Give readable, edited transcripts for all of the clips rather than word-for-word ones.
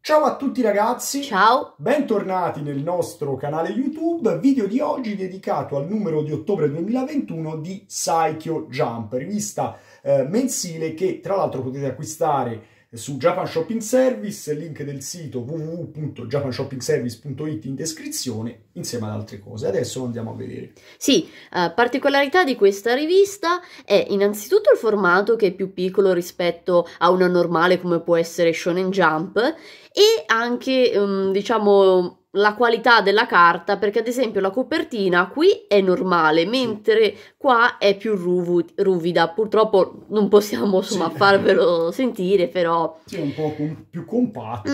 Ciao a tutti ragazzi, ciao, bentornati nel nostro canale YouTube, video di oggi dedicato al numero di ottobre 2021 di Saikyo Jump, rivista mensile che tra l'altro potete acquistare su Japan Shopping Service, link del sito www.japanshoppingservice.it in descrizione, insieme ad altre cose. Adesso andiamo a vedere. Sì, particolarità di questa rivista è innanzitutto il formato, che è più piccolo rispetto a una normale come può essere Shonen Jump, e anche diciamo la qualità della carta, perché ad esempio la copertina qui è normale, mentre qua è più ruvida. Purtroppo non possiamo insomma farvelo sentire, però sì, è un po' più compatta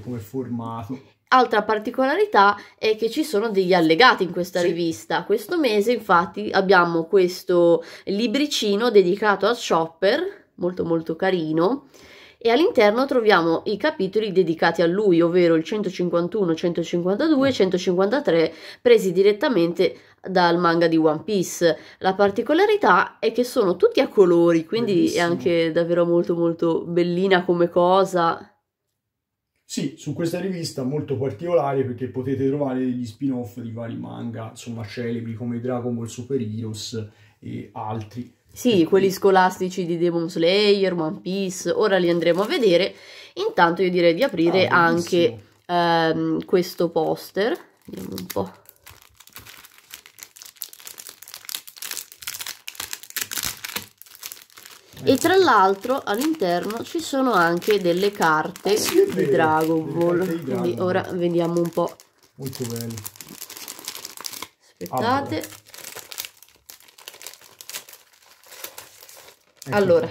come formato. Altra particolarità è che ci sono degli allegati in questa rivista. Questo mese infatti abbiamo questo libricino dedicato a Shopper, molto carino, e all'interno troviamo i capitoli dedicati a lui, ovvero il 151, 152, 153, presi direttamente dal manga di One Piece. La particolarità è che sono tutti a colori, quindi bellissimo. È anche davvero molto bellina come cosa. Sì, su questa rivista molto particolare perché potete trovare degli spin-off di vari manga, insomma celebri come Dragon Ball Super Heroes e altri. Sì, quelli scolastici di Demon Slayer, One Piece, ora li andremo a vedere. Intanto io direi di aprire anche questo poster. Vediamo un po'. E tra l'altro all'interno ci sono anche delle carte di Dragon Ball. Quindi ora vediamo un po'. Molto bene. Aspettate. Allora,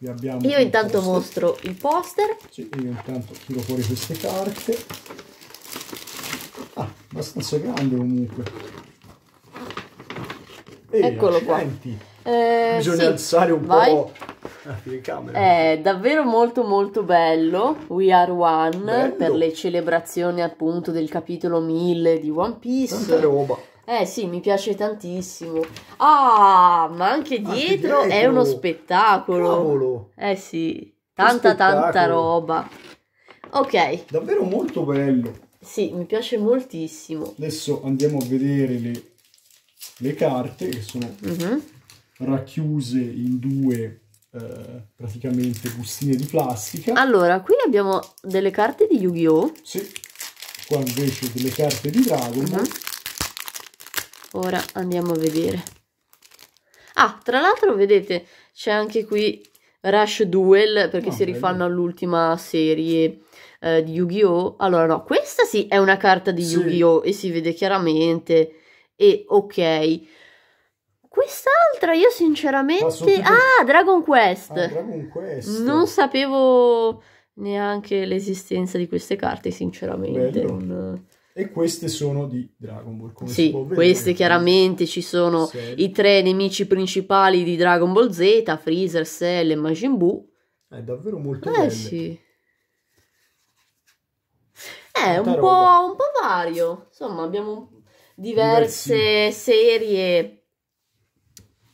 io intanto mostro il poster. Sì, io intanto tiro fuori queste carte. Ah, abbastanza grande comunque. Eccolo qua. Bisogna alzare un po'. È davvero molto bello. We Are One, bello, per le celebrazioni appunto del capitolo 1000 di One Piece. Tanta roba. Eh sì, mi piace tantissimo. Ah, ma anche dietro è uno spettacolo. Cavolo. Eh sì, tanta roba. Ok. Davvero molto bello. Sì, mi piace moltissimo. Adesso andiamo a vedere le carte che sono racchiuse in due praticamente bustine di plastica. Allora, qui abbiamo delle carte di Yu-Gi-Oh. Sì, qua invece delle carte di Dragon Ball. Ora andiamo a vedere. Ah, tra l'altro vedete c'è anche qui Rush Duel, perché si rifanno all'ultima serie di Yu-Gi-Oh. Allora no, questa sì è una carta di Yu-Gi-Oh e si vede chiaramente. E ok. Quest'altra io sinceramente... Ah, Dragon Quest! Ah, Dragon Quest! Non sapevo neanche l'esistenza di queste carte, sinceramente. Non... E queste sono di Dragon Ball, come si può vedere. Queste chiaramente ci sono i tre nemici principali di Dragon Ball Z, Freezer, Cell e Majin Buu. È davvero molto belle. Sì. È un po' vario. Insomma, abbiamo diverse serie.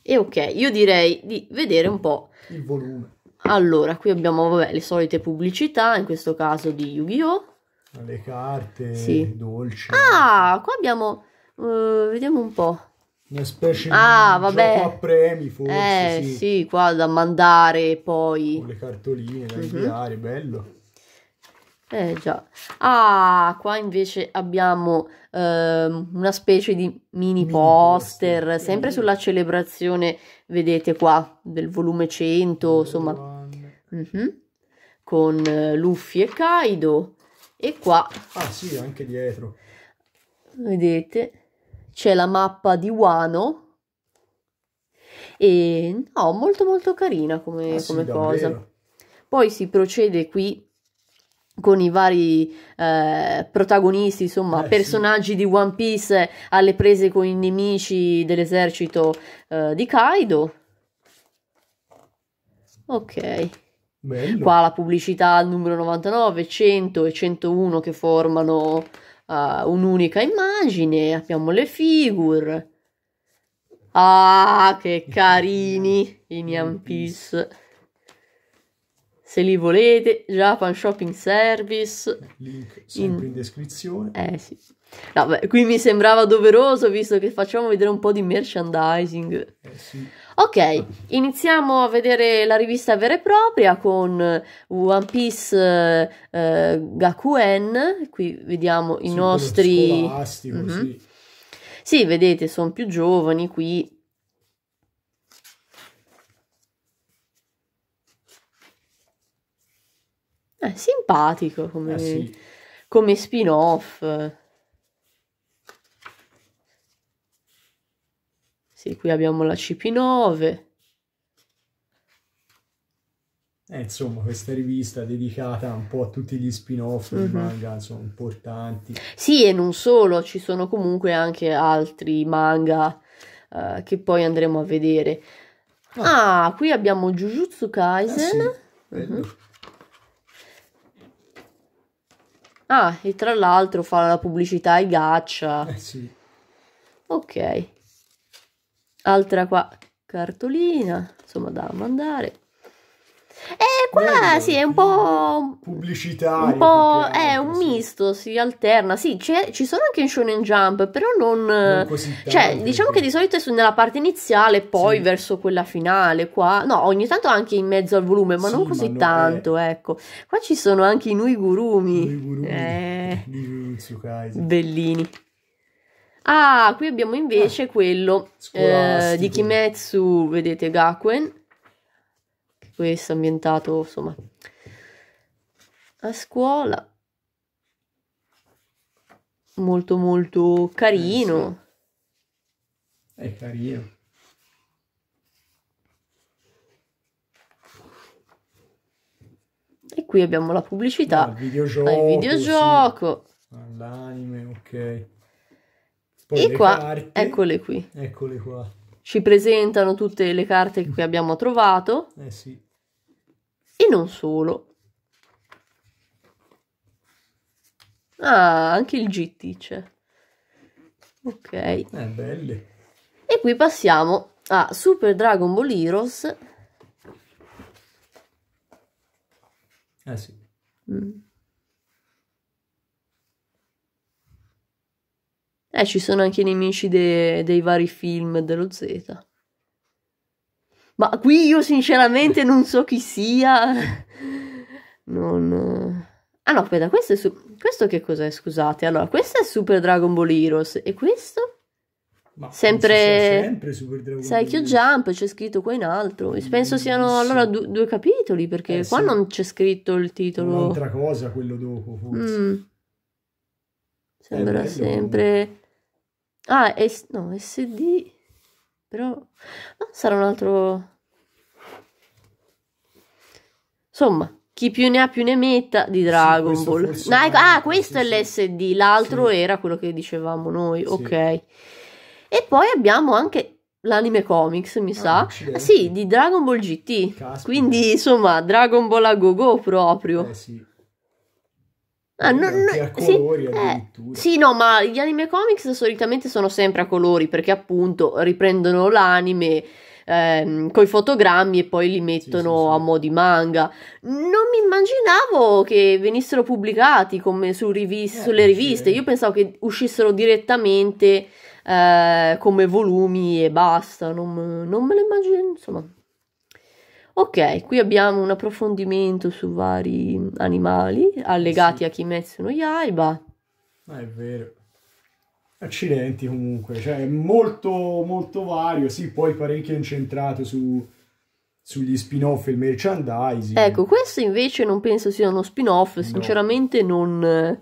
E ok, io direi di vedere un po' il volume. Allora, qui abbiamo le solite pubblicità, in questo caso di Yu-Gi-Oh! Le carte, dolci. Ah, qua abbiamo... vediamo un po'. Una specie di gioco a premi, forse. Sì, qua da mandare poi. Con le cartoline da inviare, bello. Già. Ah, qua invece abbiamo una specie di mini poster, sempre sulla celebrazione, vedete qua, del volume 100, insomma. Con Luffy e Kaido. E qua, anche dietro, vedete, c'è la mappa di Wano. E no, molto carina come, come cosa. Davvero. Poi si procede qui con i vari protagonisti, insomma, personaggi di One Piece alle prese con i nemici dell'esercito di Kaido. Ok. Bello. Qua la pubblicità al numero 99, 100 e 101 che formano un'unica immagine. Abbiamo le figure. Ah, che carini i One Piece. Se li volete, Japan Shopping Service. Link sempre in descrizione. Sì. No, beh, qui mi sembrava doveroso, visto che facciamo vedere un po' di merchandising. Sì. Ok, iniziamo a vedere la rivista vera e propria con One Piece Gakuen. Qui vediamo i nostri... scolastico, sì. Sì, vedete, sono più giovani qui. È simpatico come, sì, come spin-off. Sì, qui abbiamo la CP9. Insomma, questa rivista è dedicata un po' a tutti gli spin-off di manga, sono importanti. Sì, e non solo, ci sono comunque anche altri manga che poi andremo a vedere. Ah, qui abbiamo Jujutsu Kaisen. Ah, e tra l'altro fa la pubblicità ai gacha. Ok. Altra qua cartolina, insomma, da mandare. Qua sì, è un po' pubblicitario, un po' è un misto, si alterna. Sì, ci sono anche in Shonen Jump, però non così tanto, cioè, diciamo che di solito è nella parte iniziale, poi verso quella finale. Qua no, ogni tanto anche in mezzo al volume, ma non così tanto, ecco. Qua ci sono anche i Nuigurumi, bellini. Ah, qui abbiamo invece quello di Kimetsu, vedete, Gakuen. Questo ambientato, insomma, a scuola, molto molto carino. È carino. E qui abbiamo la pubblicità al videogioco, sì, all'anime, poi e qua carte. Eccole qui, eccole qua. Ci presentano tutte le carte che abbiamo trovato. E non solo. Ah, anche il GT c'è. Ok. Belle. E qui passiamo a Super Dragon Ball Heroes. Ci sono anche i nemici dei vari film dello Z. Ma qui io sinceramente non so chi sia. Non... Ah no, aspetta, questo, questo che cos'è? Scusate. Allora, questo è Super Dragon Ball Heroes. E questo? Ma sempre Super Dragon Ball Heroes. Saikyo Jump, c'è scritto qua in alto. Penso siano allora due capitoli, perché qua non c'è scritto il titolo. Un'altra cosa, quello dopo, forse. Sembra sempre... Ah, no, SD, però sarà un altro... Insomma, chi più ne ha più ne metta di Dragon Ball. Questo è l'SD, l'altro era quello che dicevamo noi, E poi abbiamo anche l'anime comics, mi sa, di Dragon Ball GT, quindi insomma Dragon Ball a go-go proprio. A colori addirittura. Sì, no, ma gli anime comics solitamente sono sempre a colori, perché appunto riprendono l'anime coi fotogrammi e poi li mettono a mo' di manga. Non mi immaginavo che venissero pubblicati come su sulle riviste. Io pensavo che uscissero direttamente come volumi e basta. Non me lo immagino, insomma. Ok, qui abbiamo un approfondimento su vari animali allegati a Kimetsu no Yaiba. È vero. Accidenti comunque, cioè molto molto vario, poi parecchio incentrato sugli spin-off e il merchandising. Ecco, questo invece non penso sia uno spin-off, sinceramente non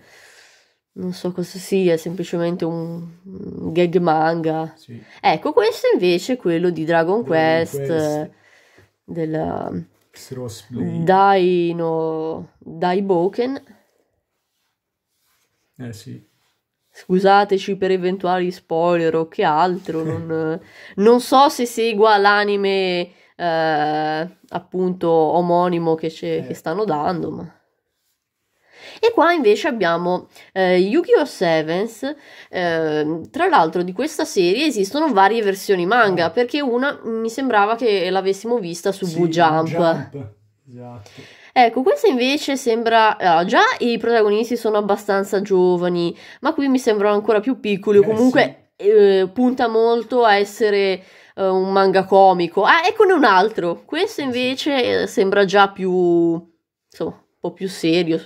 so cosa sia, è semplicemente un gag manga. Ecco, questo invece è quello di Dragon Quest. Della Daiboken. Scusateci per eventuali spoiler o che altro. Non so se segua l'anime appunto omonimo che stanno dando, ma E qua invece abbiamo Yu-Gi-Oh Sevens. Tra l'altro di questa serie esistono varie versioni manga, perché una mi sembrava che l'avessimo vista su V-Jump. Esatto. Ecco, questa invece sembra... già i protagonisti sono abbastanza giovani, ma qui mi sembrano ancora più piccoli, o comunque sì. Punta molto a essere un manga comico. Ah, eccone un altro. Questo invece sembra già più... insomma, un po' più serio,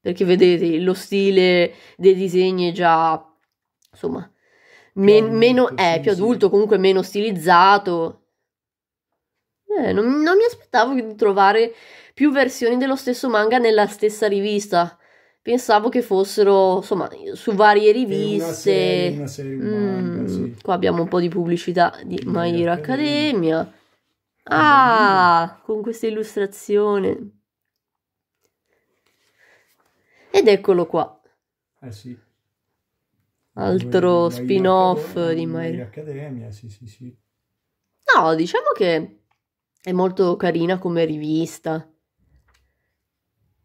perché vedete, lo stile dei disegni è già, insomma, più adulto, comunque meno stilizzato. Non mi aspettavo di trovare più versioni dello stesso manga nella stessa rivista. Pensavo che fossero, insomma, su varie riviste. Una serie manga, sì. Qua abbiamo un po' di pubblicità di My Hero Academia. Ah, con questa illustrazione. Ed eccolo qua. Eh sì. Altro spin-off di My Hero Academia, sì. No, diciamo che è molto carina come rivista.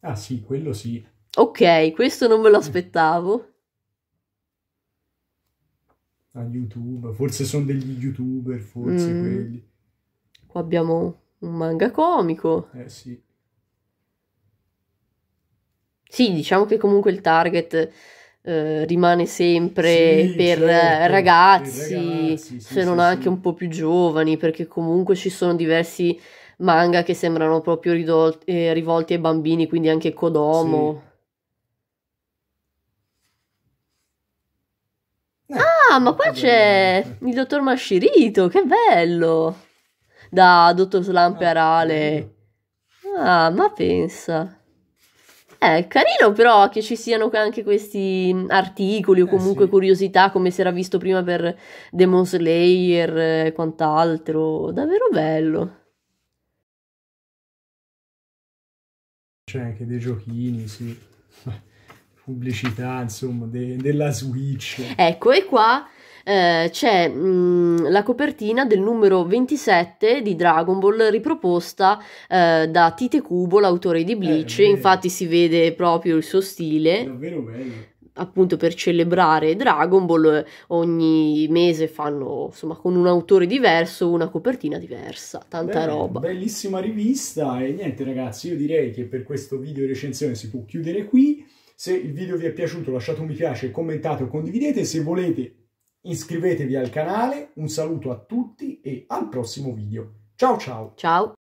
Ah sì, quello sì. Ok, questo non me lo aspettavo. A YouTube, forse sono degli YouTuber, forse quelli. Qua abbiamo un manga comico. Eh sì. Sì, diciamo che comunque il target rimane sempre per ragazzi, se non anche un po' più giovani, perché comunque ci sono diversi manga che sembrano proprio rivolti ai bambini, quindi anche Kodomo. Sì. Ah, ma qua c'è il Dottor Mashirito, che bello! Da Doctor Slamp e Arale. Ah, ma pensa... È carino però che ci siano anche questi articoli o comunque curiosità, come si era visto prima per Demon Slayer e quant'altro. Davvero bello. C'è anche dei giochini, sì. Pubblicità, insomma, della Switch. Ecco, e qua c'è la copertina del numero 27 di Dragon Ball, riproposta da Tite Kubo, l'autore di Bleach. Infatti si vede proprio il suo stile. Davvero bello. Appunto, per celebrare Dragon Ball ogni mese fanno, insomma, con un autore diverso una copertina diversa. Tanta roba. Bellissima rivista. E niente ragazzi, io direi che per questo video recensione si può chiudere qui. Se il video vi è piaciuto lasciate un mi piace, commentate o condividete. Se volete iscrivetevi al canale, un saluto a tutti e al prossimo video. Ciao ciao! Ciao!